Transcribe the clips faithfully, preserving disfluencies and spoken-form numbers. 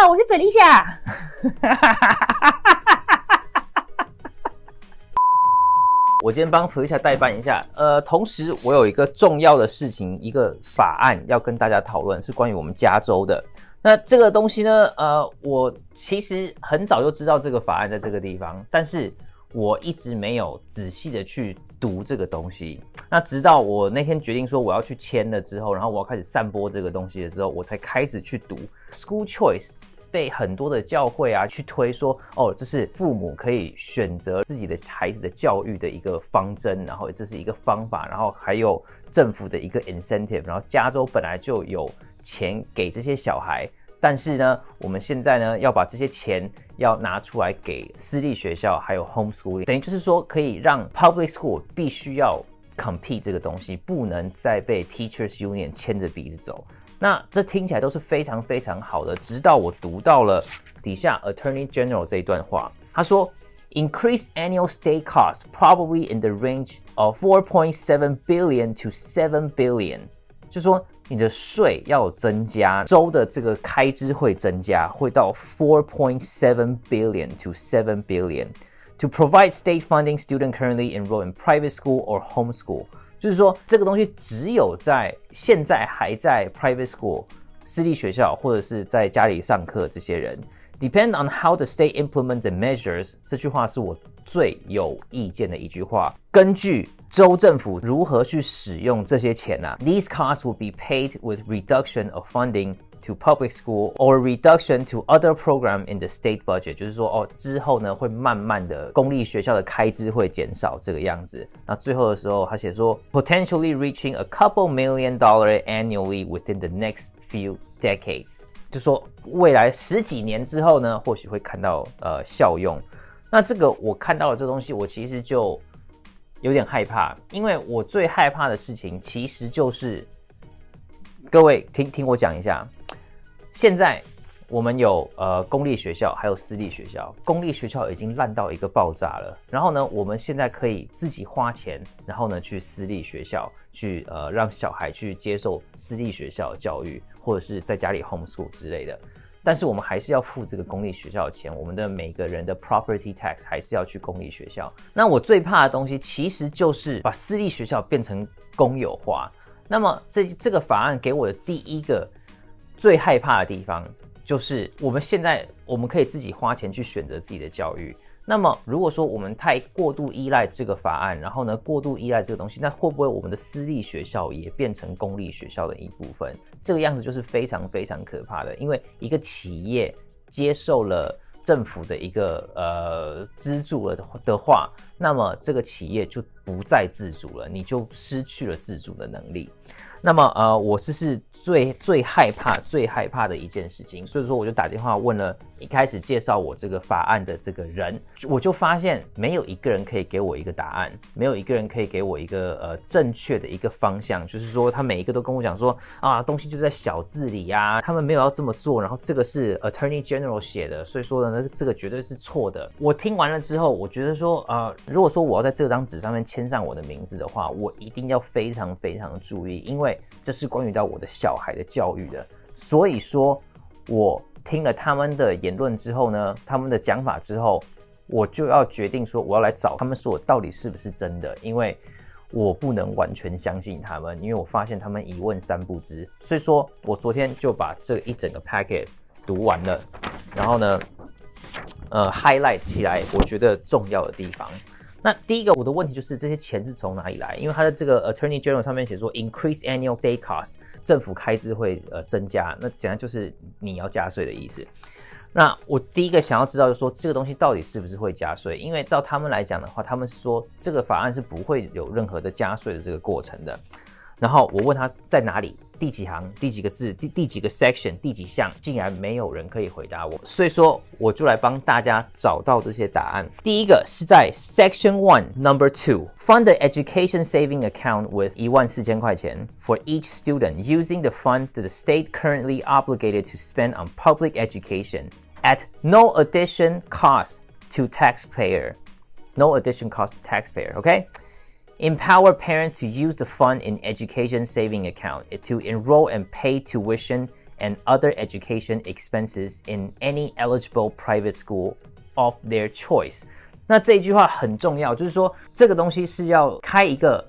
家好，我是粉丽夏。我今天帮粉丽夏代班一下，呃，同时我有一个重要的事情，一个法案要跟大家讨论，是关于我们加州的。那这个东西呢，呃，我其实很早就知道这个法案在这个地方，但是我一直没有仔细的去读这个东西。那直到我那天决定说我要去签了之后，然后我要开始散播这个东西的时候，我才开始去读 school choice。被很多的教会啊去推说，哦，这是父母可以选择自己的孩子的教育的一个方针，然后这是一个方法，然后还有政府的一个 incentive， 然后加州本来就有钱给这些小孩，但是呢，我们现在呢要把这些钱要拿出来给私立学校，还有 homeschooling， 等于就是说可以让 public school 必须要 compete 这个东西，不能再被 teachers union 牵着鼻子走。那这听起来都是非常非常好的，直到我读到了底下 Attorney General 这一段话，他说 ，Increase annual state costs probably in the range of four point seven billion to seven billion， 就说你的税要增加，州的这个开支会增加，会到 four point seven billion to seven billion to provide state funding students currently enrolled in private school or homeschool。就是说，这个东西只有在现在还在 private school 私立学校或者是在家里上课这些人 ，depend on how the state implement the measures。这句话是我最有意见的一句话。根据州政府如何去使用这些钱啊 ，these costs will be paid with reduction of funding to public school or reduction to other program in the state budget， 就是说哦，之后呢会慢慢的公立学校的开支会减少这个样子。那最后的时候他写说 potentially reaching a couple million dollar annually within the next few decades， 就说未来十几年之后呢，或许会看到呃效用。那这个我看到了这东西，我其实就有点害怕，因为我最害怕的事情其实就是各位听听我讲一下。现在我们有呃公立学校，还有私立学校。公立学校已经烂到一个爆炸了。然后呢，我们现在可以自己花钱，然后呢去私立学校去呃让小孩去接受私立学校的教育，或者是在家里 homeschool 之类的。但是我们还是要付这个公立学校的钱，我们的每个人的 property tax 还是要去公立学校。那我最怕的东西其实就是把私立学校变成公有化。那么这这个法案给我的第一个最害怕的地方就是，我们现在我们可以自己花钱去选择自己的教育。那么，如果说我们太过度依赖这个法案，然后呢，过度依赖这个东西，那会不会我们的私立学校也变成公立学校的一部分？这个样子就是非常非常可怕的，因为一个企业接受了政府的一个呃资助了的话，那么这个企业就不再自主了，你就失去了自主的能力。那么呃，我是是最最害怕、最害怕的一件事情，所以说我就打电话问了一开始介绍我这个法案的这个人，我就发现没有一个人可以给我一个答案，没有一个人可以给我一个呃正确的一个方向，就是说他每一个都跟我讲说啊，东西就在小字里啊，他们没有要这么做，然后这个是 Attorney General 写的，所以说呢，这个绝对是错的。我听完了之后，我觉得说啊、呃，如果说我要在这张纸上面签上我的名字的话，我一定要非常非常注意，因为这是关于到我的小孩的教育的，所以说我听了他们的言论之后呢，他们的讲法之后，我就要决定说我要来找他们说到底是不是真的，因为我不能完全相信他们，因为我发现他们一问三不知，所以说我昨天就把这一整个 packet 读完了，然后呢，呃 highlight 起来我觉得重要的地方。那第一个我的问题就是这些钱是从哪里来？因为他的这个 Attorney General 上面写说 increase annual day cost， 政府开支会呃增加，那简单就是你要加税的意思。那我第一个想要知道就是说这个东西到底是不是会加税？因为照他们来讲的话，他们说这个法案是不会有任何的加税的这个过程的。然后我问他在哪里，第几行，第几个字，第第几个 section， 第几项，竟然没有人可以回答我，所以说我就来帮大家找到这些答案。第一个是在 Section one Number two Fund the Education Savings Account with one万四千块钱 for each student using the fund that the state currently obligated to spend on public education at no addition cost to taxpayer. No addition cost to taxpayer, okay?Empower parents to use the fund in education saving account to enroll and pay tuition and other education expenses in any eligible private school of their choice。那这一句话很重要，就是说这个东西是要开一个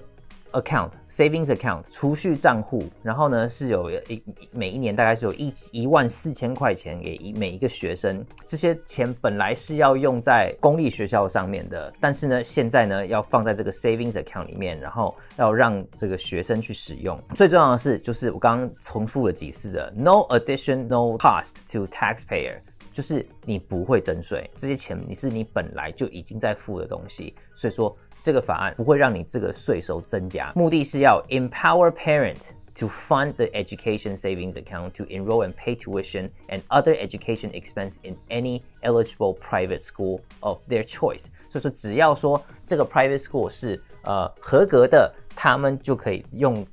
account savings account 储蓄账户，然后呢是有一每一年大概是有一一万四千块钱给每一个学生。这些钱本来是要用在公立学校上面的，但是呢现在呢要放在这个 savings account 里面，然后要让这个学生去使用。最重要的是，就是我刚刚重复了几次的 no additional cost to taxpayer， 就是你不会征税，这些钱你是你本来就已经在付的东西，所以说这个法案不会让你这个税收增加，目的是要 empower parents to fund the education savings account to enroll and pay tuition and other education expense in any eligible private school of their choice。 所以说只要说这个 private school 是呃合格的，他们就可以用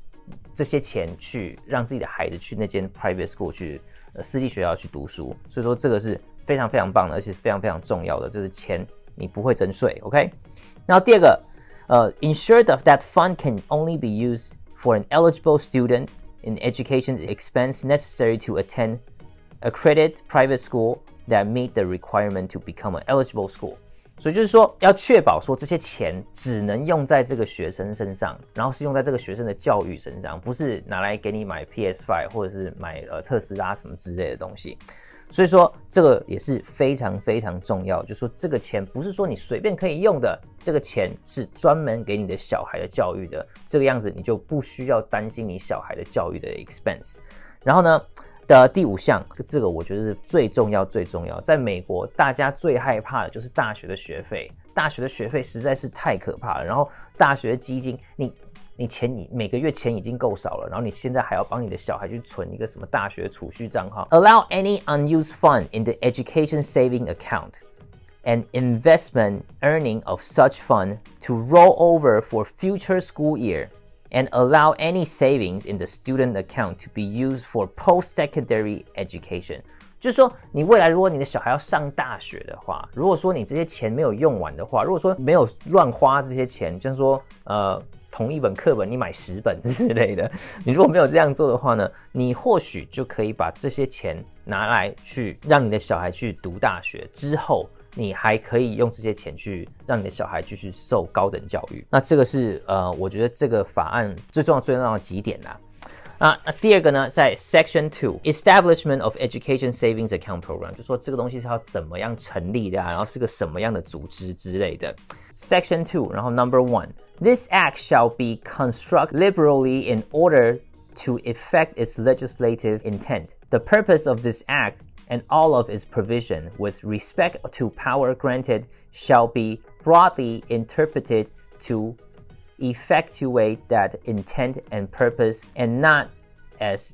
这些钱去让自己的孩子去那间 private school 去、呃、私立学校去读书。所以说这个是非常非常棒的，而且非常非常重要的，就是钱你不会征税 OK。然后第二个，呃 ，ensure that fund can only be used for an eligible student in education expense necessary to attend accredited private school that meet the requirement to become an eligible school。所以就是说，要确保说这些钱只能用在这个学生身上，然后是用在这个学生的教育身上，不是拿来给你买 P S 五 或者是买呃特斯拉什么之类的东西。所以说这个也是非常非常重要，就是说这个钱不是说你随便可以用的，这个钱是专门给你的小孩的教育的，这个样子你就不需要担心你小孩的教育的 expense。 然后呢的第五项，这个我觉得是最重要最重要，在美国大家最害怕的就是大学的学费，大学的学费实在是太可怕了，然后大学基金你你钱你每个月钱已经够少了，然后你现在还要帮你的小孩去存一个什么大学储蓄账号。 Allow any unused fund in the education saving account and investment earning of such fund to roll over for future school year and allow any savings in the student account to be used for post-secondary education。就是说你未来如果你的小孩要上大学的话，如果说你这些钱没有用完的话，如果说没有乱花这些钱，就是说呃同一本课本你买十本之类的，你如果没有这样做的话呢，你或许就可以把这些钱拿来去让你的小孩去读大学，之后你还可以用这些钱去让你的小孩继续受高等教育。那这个是呃我觉得这个法案最重要最重要的几点啦。啊，那第二个呢，在 Section two Establishment of Education Savings Account Program， 就说这个东西是要怎么样成立的啊，然后是个什么样的组织之类的。Section two， 然后 Number one This act shall be constructed liberally in order to effect its legislative intent, the purpose of this act and all of its provision with respect to power granted shall be broadly interpreted to effectuate that intent and purpose and not as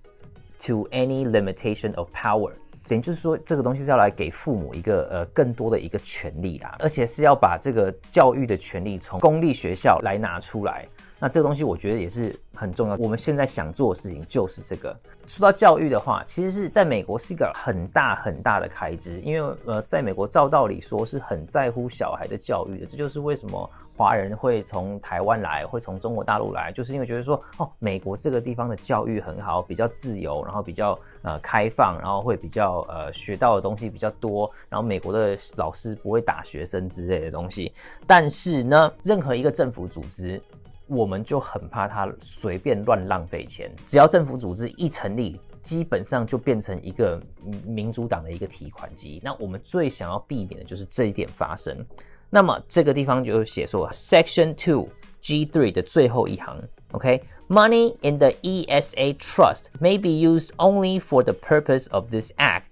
to any limitation of power。 等于就是说这个东西是要来给父母一个呃更多的一个权利啦，而且是要把这个教育的权利从公立学校来拿出来。那这个东西我觉得也是很重要，我们现在想做的事情就是这个。说到教育的话，其实是在美国是一个很大很大的开支，因为呃，在美国照道理说是很在乎小孩的教育的，这就是为什么华人会从台湾来，会从中国大陆来，就是因为觉得说哦，美国这个地方的教育很好，比较自由，然后比较呃开放，然后会比较呃学到的东西比较多，然后美国的老师不会打学生之类的东西。但是呢，任何一个政府组织，我们就很怕他随便乱浪费钱。只要政府组织一成立，基本上就变成一个民主党的一个提款机。那我们最想要避免的就是这一点发生。那么这个地方就写说 Section two G three 的最后一行 OK Money in the E S A trust may be used only for the purpose of this act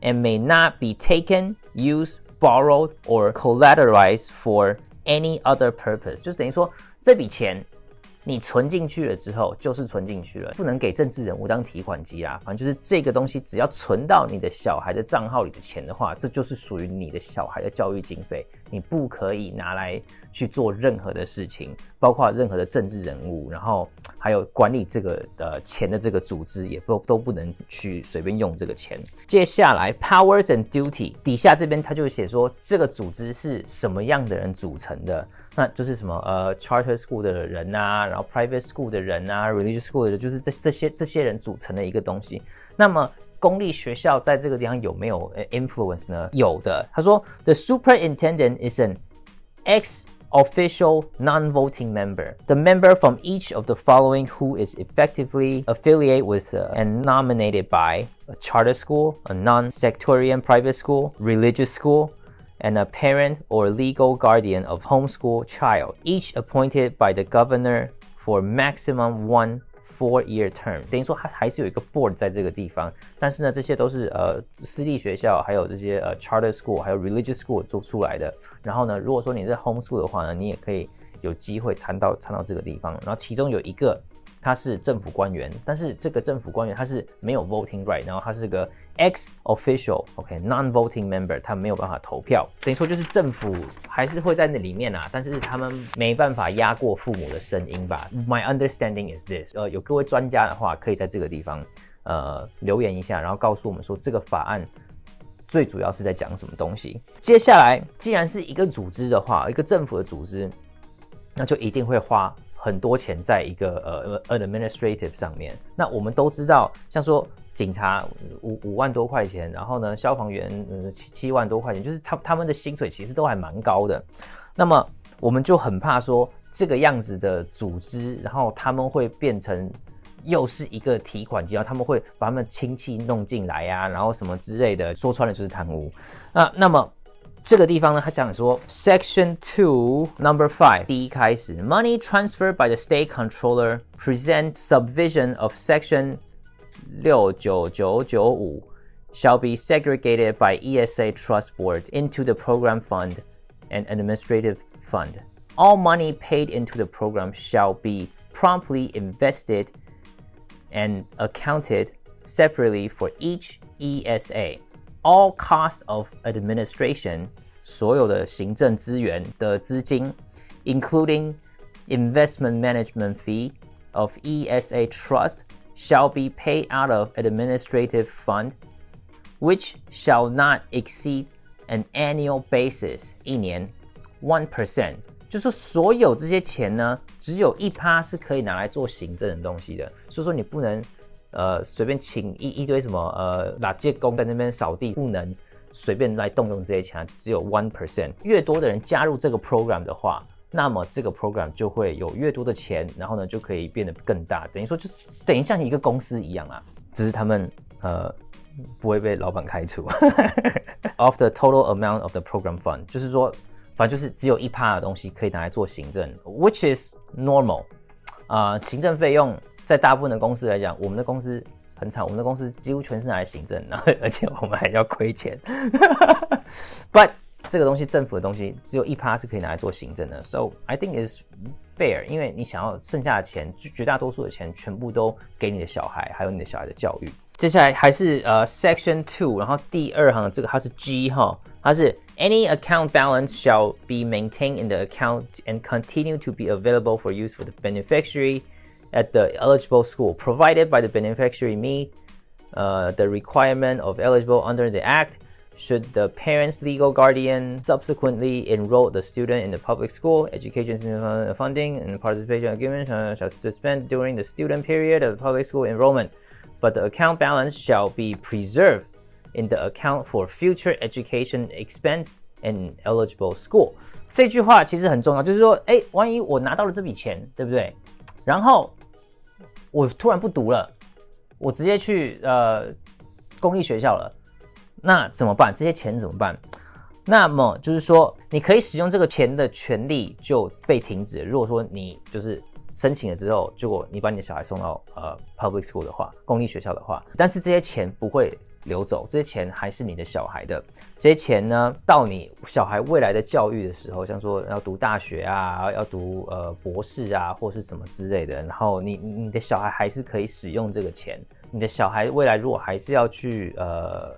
and may not be taken, used, borrowed or collateralized for any other purpose。 就是等于说这笔钱你存进去了之后就是存进去了，不能给政治人物当提款机啦。反正就是这个东西只要存到你的小孩的账号里的钱的话，这就是属于你的小孩的教育经费，你不可以拿来去做任何的事情，包括任何的政治人物，然后还有管理这个呃钱的这个组织也不都不能去随便用这个钱。接下来 powers and duty 底下这边他就写说这个组织是什么样的人组成的，那就是什么呃 charter school 的人啊，然后 private school 的人啊， religious school 的人，就是这这些这些人组成的一个东西。那么公立学校在这个地方有没有 influence 呢？有的。他说 ，The superintendent is an ex official non-voting member, the member from each of the following who is effectively affiliated with uh, and nominated by a charter school, a non-sectarian private school, religious school, and a parent or legal guardian of homeschool child, each appointed by the governor for maximum one four-year term。 等于说它还是有一个 board 在这个地方，但是呢，这些都是呃私立学校，还有这些呃 charter school， 还有 religious school 做出来的。然后呢，如果说你是 homeschool 的话呢，你也可以有机会参到参到这个地方。然后其中有一个他是政府官员，但是这个政府官员他是没有 voting right， 然后他是个 ex-official OK non-voting member， 他没有办法投票。等于说就是政府还是会在那里面啊，但是他们没办法压过父母的声音吧。My understanding is this， 呃，有各位专家的话，可以在这个地方呃留言一下，然后告诉我们说这个法案最主要是在讲什么东西。接下来，既然是一个组织的话，一个政府的组织，那就一定会花很多钱在一个呃 administrative 上面。那我们都知道，像说警察五五万多块钱，然后呢，消防员嗯七七万多块钱，就是他他们的薪水其实都还蛮高的。那么我们就很怕说这个样子的组织，然后他们会变成又是一个提款机，然后他们会把他们亲戚弄进来啊，然后什么之类的，说穿了就是贪污。那那么这个地方呢，他讲说 Section two, Number five 第一开始 Money transferred by the state controller present subvision of Section six nine nine nine five shall be segregated by E S A Trust Board into the program fund and administrative fund. All money paid into the program shall be promptly invested and accounted separately for each E S A.All costs of administration, 所有的行政资源的资金 including investment management fee of E S A trust shall be paid out of administrative fund, which shall not exceed an annual basis 一年 one percent。 就是所有这些钱呢，只有 百分之一 是可以拿来做行政的东西的，所以说你不能呃，随便请一一堆什么呃，垃圾工在那边扫地，不能随便来动用这些钱，只有 one percent。越多的人加入这个 program 的话，那么这个 program 就会有越多的钱，然后呢就可以变得更大。等于说就是等于像一个公司一样啊，只是他们呃不会被老板开除。Of the total amount of the program fund， 就是说反正就是只有 百分之一 的东西可以拿来做行政 ，which is normal。啊、呃，行政费用。在大部分的公司来讲，我们的公司很惨，我们的公司几乎全是拿来行政，然后而且我们还要亏钱。But 这个东西，政府的东西，只有 百分之一 是可以拿来做行政的。So I think is fair， 因为你想要剩下的钱，绝大多数的钱全部都给你的小孩，还有你的小孩的教育。接下来还是呃 Section two， 然后第二行这个它是 G 哈，它是 Any account balance shall be maintained in the account and continue to be available for use for the beneficiary.At the eligible school, provided by the beneficiary meet uh, the requirement of eligible under the Act, should the parent's legal guardian subsequently enroll the student in the public school, education funding and participation agreement uh, shall suspend during the student period of public school enrollment, but the account balance shall be preserved in the account for future education expense and eligible school. 这句话其实很重要，就是说，哎，万一我拿到了这笔钱，对不对？然后我突然不读了，我直接去呃公立学校了，那怎么办？这些钱怎么办？那么就是说，你可以使用这个钱的权利就被停止。如果说你就是申请了之后，结果你把你的小孩送到呃 public school 的话，公立学校的话，但是这些钱不会流走，这些钱还是你的小孩的。这些钱呢，到你小孩未来的教育的时候，像说要读大学啊，要读呃博士啊，或是什么之类的，然后你你的小孩还是可以使用这个钱。你的小孩未来如果还是要去呃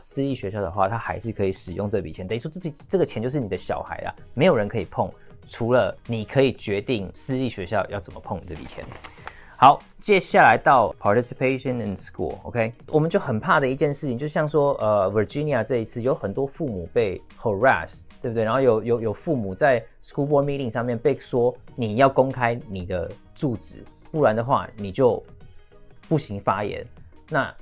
私立学校的话，他还是可以使用这笔钱。等于说这这个钱就是你的小孩啦，没有人可以碰，除了你可以决定私立学校要怎么碰这笔钱。好，接下来到 participation in school，OK， 我们就很怕的一件事情，就像说，呃 ，Virginia 这一次有很多父母被 harass， 对不对？然后有有有父母在 school board meeting 上面被说，你要公开你的住址，不然的话你就不行发言。那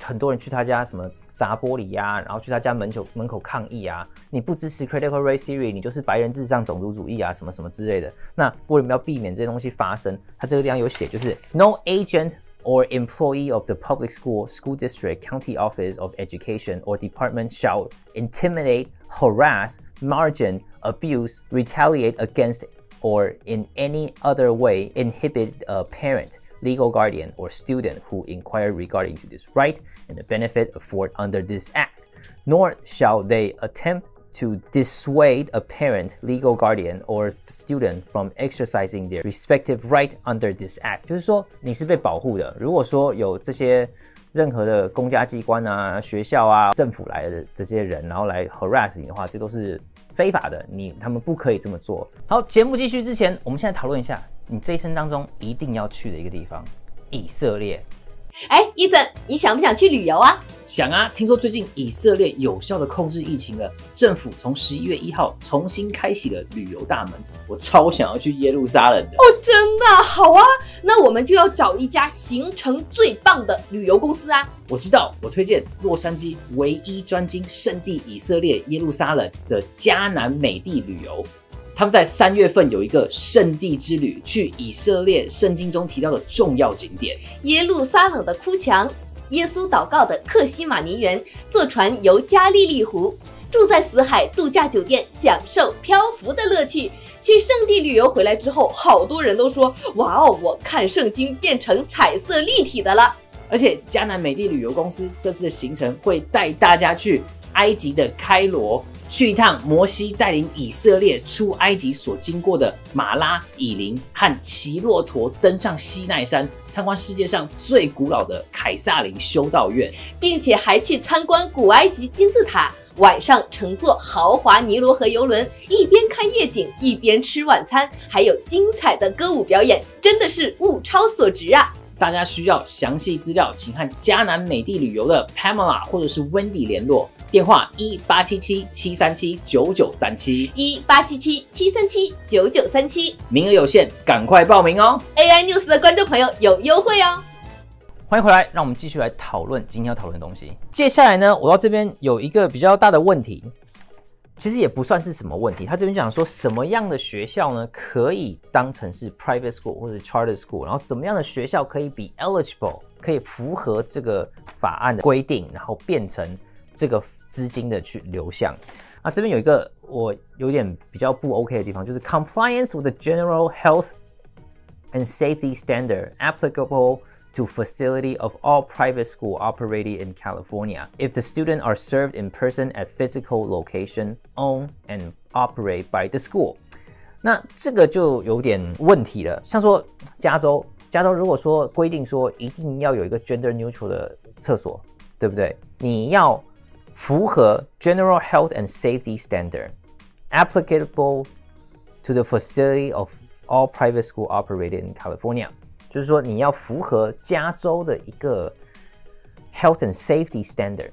很多人去他家什么砸玻璃呀、啊，然后去他家门口门口抗议啊，你不支持 critical race theory， 你就是白人至上种族主义啊，什么什么之类的。那为什么要避免这些东西发生？他这个地方有写，就是 no agent or employee of the public school, school district, county office of education or department shall intimidate, harass, margin, abuse, retaliate against or in any other way inhibit a parent, legal guardian or student who inquire regarding to this right and the benefit afforded under this act, nor shall they attempt to dissuade a parent, legal guardian or student from exercising their respective right under this act. 就是说你是被保护的，如果说有这些任何的公家机关啊、学校啊、政府来的这些人，然后来 harass 你的话，这都是非法的，你他们不可以这么做。好，节目继续之前，我们现在讨论一下你这一生当中一定要去的一个地方——以色列。哎，伊森，你想不想去旅游啊？想啊！听说最近以色列有效的控制疫情了，政府从十一月一号重新开启了旅游大门。我超想要去耶路撒冷的哦！真的好啊，那我们就要找一家行程最棒的旅游公司啊！我知道，我推荐洛杉矶唯一专精圣地以色列耶路撒冷的迦南美地旅游。他们在三月份有一个圣地之旅，去以色列圣经中提到的重要景点——耶路撒冷的哭墙。耶稣祷告的克西马尼园，坐船游加利利湖，住在死海度假酒店，享受漂浮的乐趣。去圣地旅游回来之后，好多人都说：“哇哦，我看圣经变成彩色立体的了。”而且迦南美地旅游公司这次的行程会带大家去埃及的开罗，去一趟摩西带领以色列出埃及所经过的马拉、以琳和骑骆驼登上西奈山，参观世界上最古老的凯撒林修道院，并且还去参观古埃及金字塔。晚上乘坐豪华尼罗河游轮，一边看夜景一边吃晚餐，还有精彩的歌舞表演，真的是物超所值啊！大家需要详细资料，请和迦南美地旅游的 Pamela 或者是 Wendy 联络。电话一八七七七三七九九三七 一八七七七三七九九三七，名额有限，赶快报名哦 ！A I News 的观众朋友有优惠哦！欢迎回来，让我们继续来讨论今天要讨论的东西。接下来呢，我到这边有一个比较大的问题，其实也不算是什么问题。他这边讲说，什么样的学校呢可以当成是 private school 或者 charter school， 然后什么样的学校可以be eligible， 可以符合这个法案的规定，然后变成这个资金的去流向。啊，这边有一个我有点比较不 OK 的地方，就是 compliance with the general health and safety standard applicable to facility of all private school operating in California if the student are served in person at physical location owned and operated by the school。 那这个就有点问题了，像说加州，加州如果说规定说一定要有一个 gender neutral 的厕所，对不对？你要符合 General Health and Safety Standard applicable to the facility of all private school operated in California， 就是说你要符合加州的一个 Health and Safety Standard。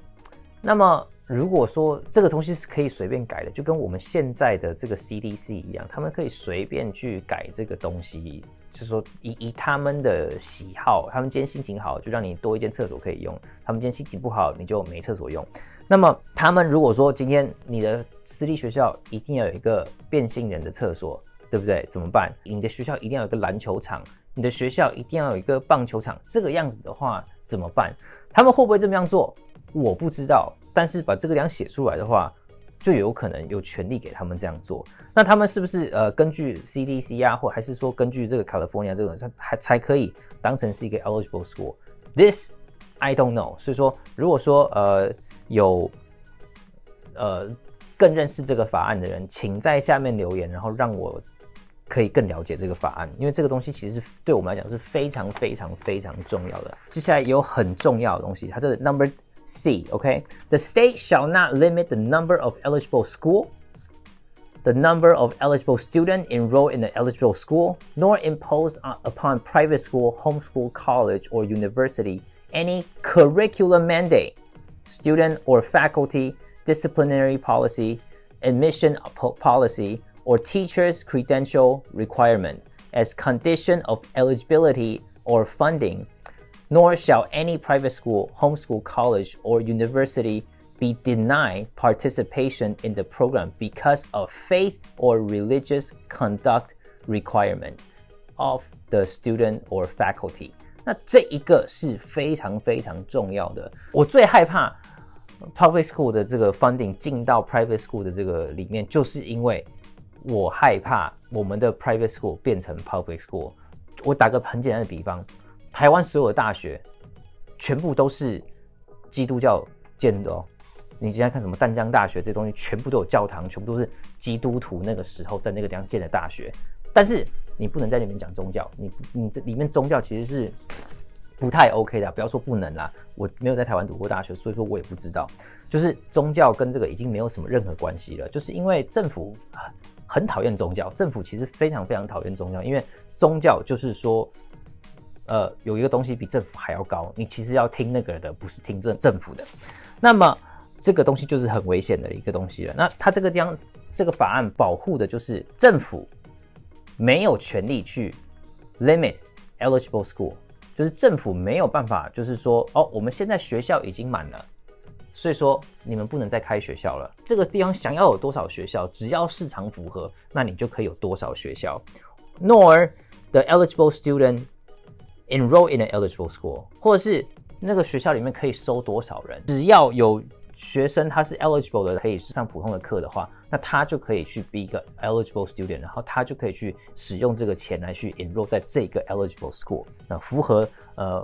那么如果说这个东西是可以随便改的，就跟我们现在的这个 C D C 一样，他们可以随便去改这个东西，就是说 以, 以他们的喜好，他们今天心情好就让你多一间厕所可以用，他们今天心情不好你就没厕所用。那么他们如果说今天你的私立学校一定要有一个变性人的厕所，对不对？怎么办？你的学校一定要有一个篮球场，你的学校一定要有一个棒球场，这个样子的话怎么办？他们会不会这么样做？我不知道，但是把这个量写出来的话，就有可能有权利给他们这样做。那他们是不是呃根据 C D C 啊，或还是说根据这个 California 这种，还才可以当成是一个 eligible school？ This I don't know。所以说，如果说呃有呃更认识这个法案的人，请在下面留言，然后让我可以更了解这个法案，因为这个东西其实对我们来讲是非常非常非常重要的。接下来有很重要的东西，它这 number。C, okay? The state shall not limit the number of eligible school, the number of eligible students enrolled in the eligible school, nor impose upon private school, homeschool, college, or university any curriculum mandate, student or faculty, disciplinary policy, admission policy, or teacher's credential requirement as condition of eligibility or funding nor shall any private school, homeschool, college, or university be denied participation in the program because of faith or religious conduct requirement of the student or faculty。那这一个是非常非常重要的。我最害怕 public school 的这个 funding 进到 private school 的这个里面，就是因为我害怕我们的 private school 变成 public school。我打个很简单的比方，台湾所有的大学全部都是基督教建的哦。你现在看什么淡江大学这东西，全部都有教堂，全部都是基督徒那个时候在那个地方建的大学。但是你不能在里面讲宗教，你你这里面宗教其实是不太 OK 的，不要说不能啦。我没有在台湾读过大学，所以说我也不知道，就是宗教跟这个已经没有什么任何关系了，就是因为政府很讨厌宗教，政府其实非常非常讨厌宗教，因为宗教就是说。呃，有一个东西比政府还要高，你其实要听那个的，不是听政政府的。那么这个东西就是很危险的一个东西了。那它这个地方，这个法案保护的就是政府没有权利去 limit eligible school， 就是政府没有办法，就是说哦，我们现在学校已经满了，所以说你们不能再开学校了。这个地方想要有多少学校，只要市场符合，那你就可以有多少学校。Nor the eligible student enroll in an eligible school， 或者是那个学校里面可以收多少人，只要有学生他是 eligible 的，可以上普通的课的话，那他就可以去 be 一个 eligible student， 然后他就可以去使用这个钱来去 enroll 在这个 eligible school， 那符合呃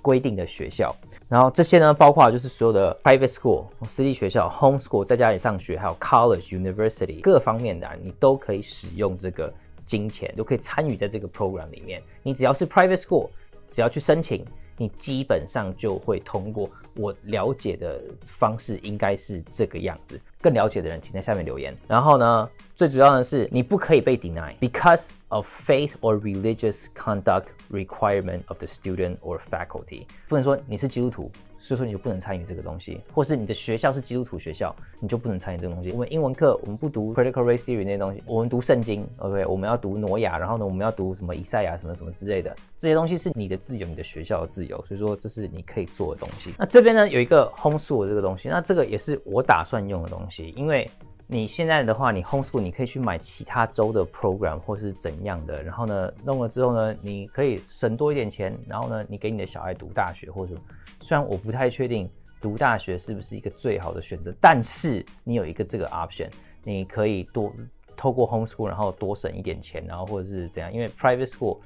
规定的学校。然后这些呢，包括就是所有的 private school 私立学校、homeschool 在家里上学，还有 college、university 各方面的、啊，你都可以使用这个金钱，都可以参与在这个 program 里面。你只要是 private school。只要去申请，你基本上就会通过。我了解的方式应该是这个样子。更了解的人，请在下面留言。然后呢，最主要的是，你不可以被 deny because of faith or religious conduct requirement of the student or faculty。不能说你是基督徒，所以说你就不能参与这个东西，或是你的学校是基督徒学校，你就不能参与这个东西。我们英文课我们不读 critical race theory 那些东西，我们读圣经 ，OK， 我们要读挪亚，然后呢，我们要读什么以赛亚什么什么之类的，这些东西是你的自由，你的学校的自由，所以说这是你可以做的东西。那这边呢有一个 homeschool 这个东西，那这个也是我打算用的东西，因为你现在的话，你 homeschool 你可以去买其他州的 program 或是怎样的，然后呢弄了之后呢，你可以省多一点钱，然后呢你给你的小孩读大学或者什么。虽然我不太确定读大学是不是一个最好的选择，但是你有一个这个 option， 你可以多透过 homeschool 然后多省一点钱，然后或者是怎样，因为 private school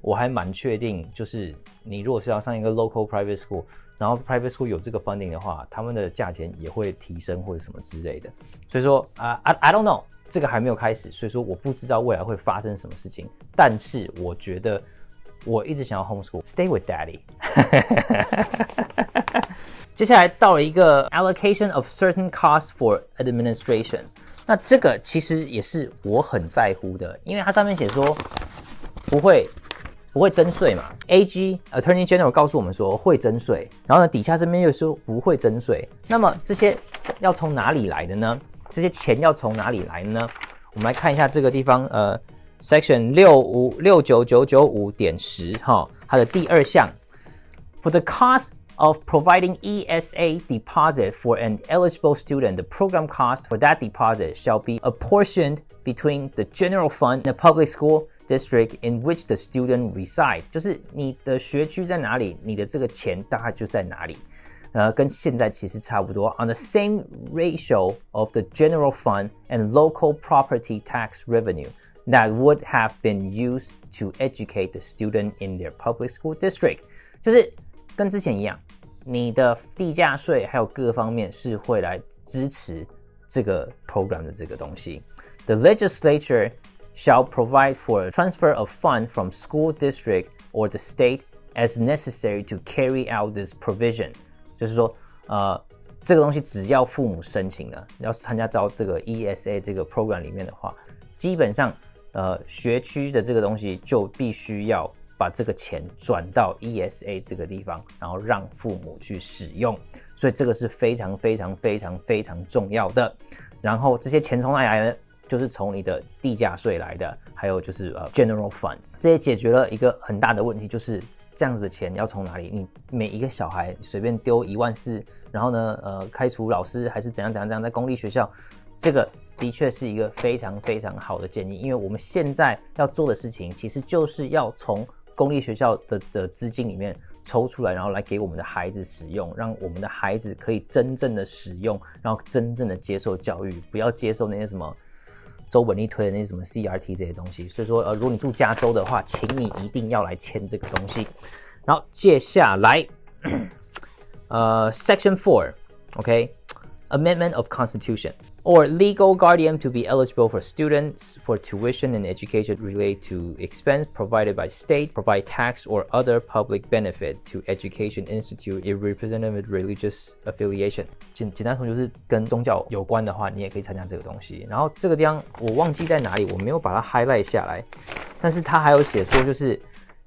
我还蛮确定，就是你如果是要上一个 local private school。然后 private school 有这个 funding 的话，他们的价钱也会提升或者什么之类的。所以说啊、uh, I, I don't know， 这个还没有开始，所以说我不知道未来会发生什么事情。但是我觉得我一直想要 homeschool，stay with daddy 。接下来到了一个 allocation of certain costs for administration， 那这个其实也是我很在乎的，因为它上面写说不会。不会征税嘛 ？A G Attorney General 告诉我们说会征税，然后呢底下这边又说不会征税。那么这些要从哪里来的呢？这些钱要从哪里来呢？我们来看一下这个地方，呃 ，Section 六五六九九九五点十 哈，它的第二项 ，For the cost of providing E S A deposit for an eligible student, the program cost for that deposit shall be apportioned between the general fund and the public school.District in which the student reside， 就是你的学区在哪里，你的这个钱大概就在哪里，呃，跟现在其实差不多。On the same ratio of the general fund and local property tax revenue that would have been used to educate the student in their public school district， 就是跟之前一样，你的地价税还有各方面是会来支持这个 program 的这个东西。The legislature。Shall provide for a transfer of fund from school district or the state as necessary to carry out this provision。就是说，呃，这个东西只要父母申请了，要参加到这个 E S A 这个 program 里面的话，基本上，呃，学区的这个东西就必须要把这个钱转到 E S A 这个地方，然后让父母去使用。所以这个是非常非常非常非常重要的。然后这些钱从哪里来呢？就是从你的地价税来的，还有就是呃 general fund， 这也解决了一个很大的问题，就是这样子的钱要从哪里？你每一个小孩随便丢一万四，然后呢，呃，开除老师还是怎样怎样怎样，在公立学校，这个的确是一个非常非常好的建议，因为我们现在要做的事情，其实就是要从公立学校的的资金里面抽出来，然后来给我们的孩子使用，让我们的孩子可以真正的使用，然后真正的接受教育，不要接受那些什么周本利推的那些什么 C R T 这些东西。所以说，呃，如果你住加州的话，请你一定要来签这个东西。然后接下来，呃 ，Section four，OK，Amendment of Constitution or legal guardian to be eligible for students for tuition and education related to expense provided by state, provide tax or other public benefit to education institute irrepresented with religious affiliation. 简简单说就是跟宗教有关的话，你也可以参加这个东西。然后这个地方我忘记在哪里，我没有把它 highlight 下来，但是它还有写说就是。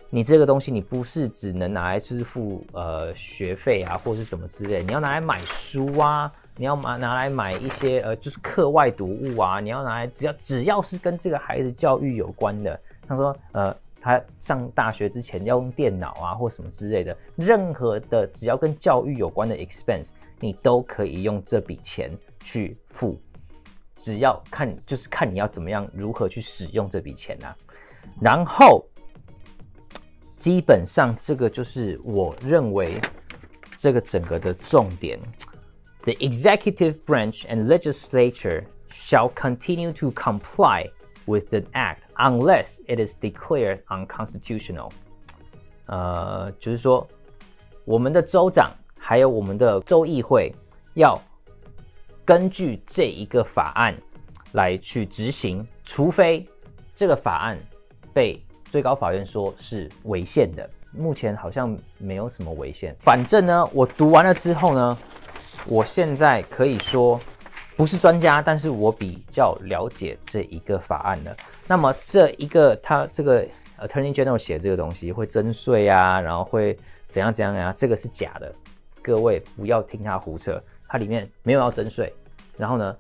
你这个东西，你不是只能拿来就是付呃学费啊，或者是什么之类，你要拿来买书啊，你要拿拿来买一些呃就是课外读物啊，你要拿来只要只要是跟这个孩子教育有关的，他说呃他上大学之前要用电脑啊或什么之类的，任何的只要跟教育有关的 expense， 你都可以用这笔钱去付，只要看就是看你要怎么样如何去使用这笔钱啊，然后。基本上，这个就是我认为这个整个的重点。The executive branch and legislature shall continue to comply with the act unless it is declared unconstitutional. 呃，就是说，我们的州长还有我们的州议会要根据这一个法案来去执行，除非这个法案被。最高法院说是违宪的，目前好像没有什么违宪。反正呢，我读完了之后呢，我现在可以说不是专家，但是我比较了解这一个法案了。那么这一个他这个 Attorney General 写这个东西会征税啊，然后会怎样怎样啊，这个是假的，各位不要听他胡扯，它里面没有要征税。然后呢？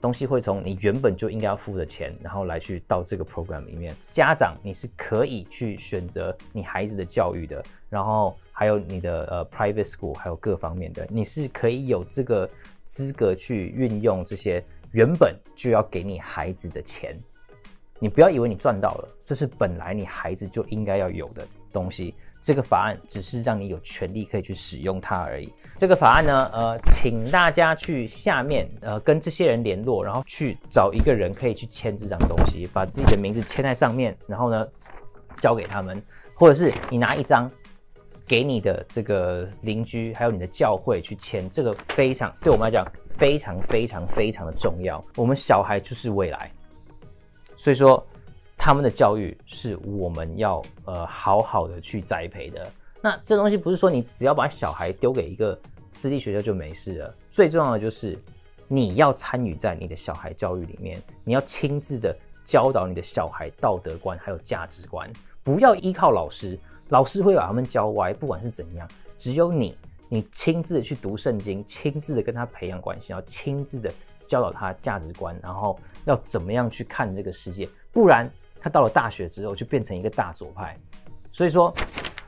东西会从你原本就应该要付的钱，然后来去到这个 program 里面。家长你是可以去选择你孩子的教育的，然后还有你的呃 private school， 还有各方面的，你是可以有这个资格去运用这些原本就要给你孩子的钱。你不要以为你赚到了，这是本来你孩子就应该要有的东西。这个法案只是让你有权利可以去使用它而已。这个法案呢，呃，请大家去下面呃跟这些人联络，然后去找一个人可以去签这张东西，把自己的名字签在上面，然后呢交给他们，或者是你拿一张给你的这个邻居还有你的教会去签。这个非常对我们来讲非常非常非常的重要。我们小孩就是未来，所以说。他们的教育是我们要呃好好的去栽培的。那这东西不是说你只要把小孩丢给一个私立学校就没事了，最重要的就是你要参与在你的小孩教育里面，你要亲自的教导你的小孩道德观还有价值观，不要依靠老师，老师会把他们教歪，不管是怎样，只有你，你亲自的去读圣经，亲自的跟他培养关系，要亲自的教导他价值观，然后要怎么样去看这个世界，不然。他到了大学之后就变成一个大左派，所以说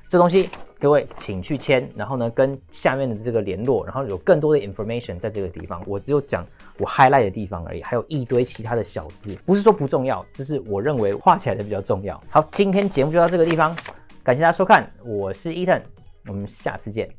这东西各位请去签，然后呢跟下面的这个联络，然后有更多的 information 在这个地方，我只有讲我 highlight 的地方而已，还有一堆其他的小字，不是说不重要，就是我认为画起来的比较重要。好，今天节目就到这个地方，感谢大家收看，我是 Ethan， 我们下次见。